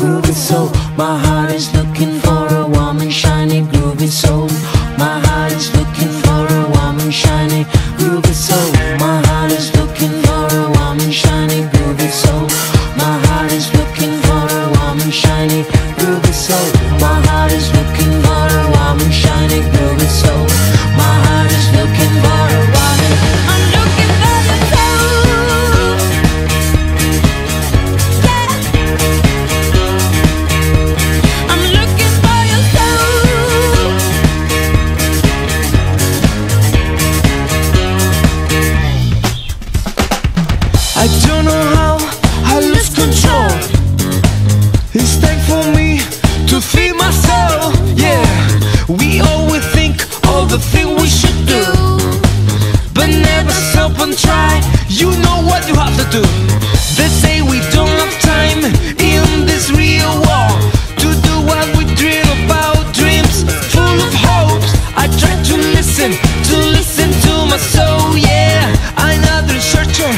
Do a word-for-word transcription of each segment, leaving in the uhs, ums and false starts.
groovy soul. My heart is looking for a woman, shiny, groovy soul. My heart is looking for a woman, shiny, groovy soul. My heart is looking for a woman, shiny, groovy soul. My heart is looking for a woman, shiny, groovy soul. My heart is looking for a woman, shiny, groovy soul. My heart is looking for a woman. I don't know how I lose control. It's time for me to feed my soul. Yeah, we always think all the things we should do, but never stop and try. You know what you have to do. They say we don't have time in this real world to do what we dream about. Dreams full of hopes. I try to listen, to listen to my soul. Yeah, another searcher.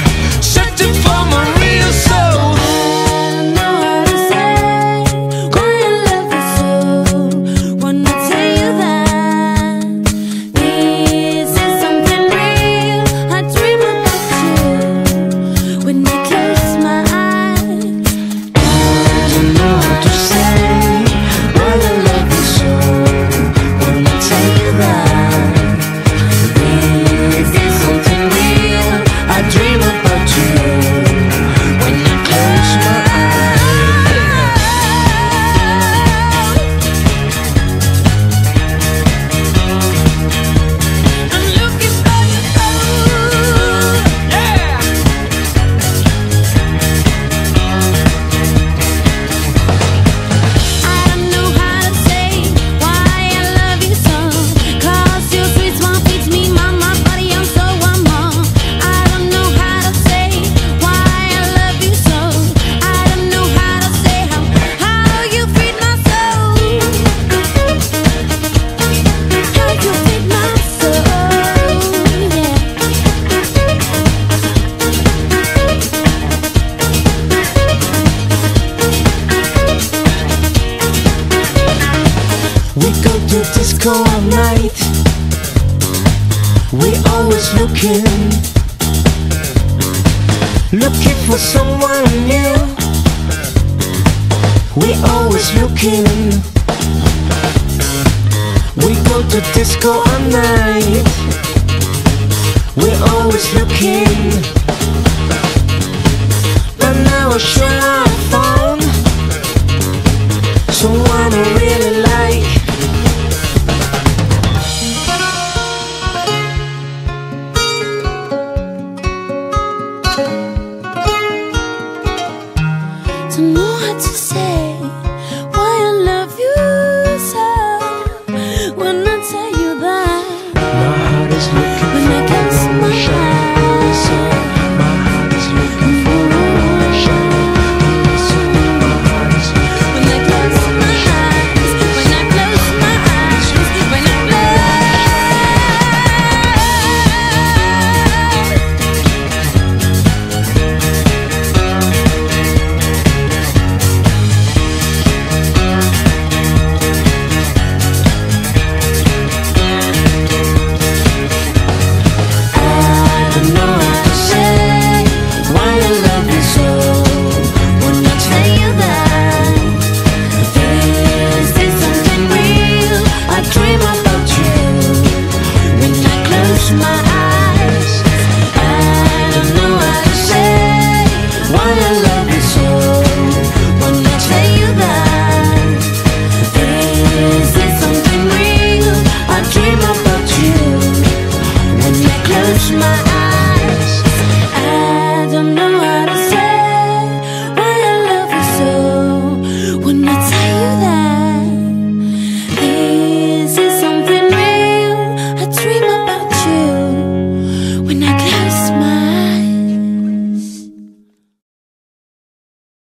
Disco all night, we always looking, looking for someone new. We always looking. We go to disco all night. We always looking, but now I sure I fall.